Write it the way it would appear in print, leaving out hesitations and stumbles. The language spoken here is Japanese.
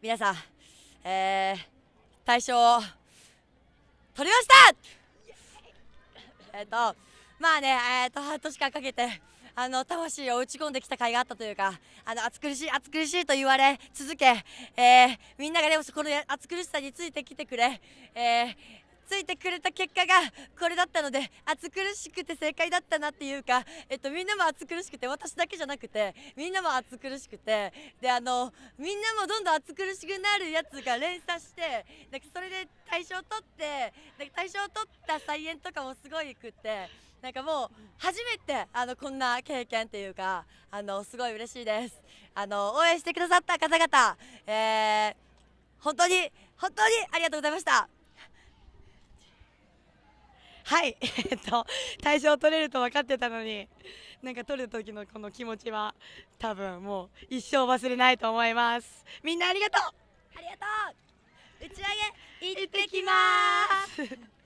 皆さん、大賞を取りました。まあね、半年間かけて魂を打ち込んできた甲斐があったというか、暑苦しいと言われ続け、みんながでもこの暑苦しさについてきてくれ、ついてくれた結果がこれだったので、暑苦しくて正解だったなっていうか、みんなも暑苦しくて、私だけじゃなくてみんなも暑苦しくて、でみんなもどんどん暑苦しくなるやつが連鎖して、なんかそれで大賞を取って、なんか大賞を取った再演とかもすごいくって、なんかもう初めてこんな経験っていうか、すごい嬉しいです。応援してくださった方々、本当にありがとうございました。はい、大賞取れると分かってたのに、なんか取れた時のこの気持ちは多分もう一生忘れないと思います。みんなありがとう、ありがとう。打ち上げ行ってきます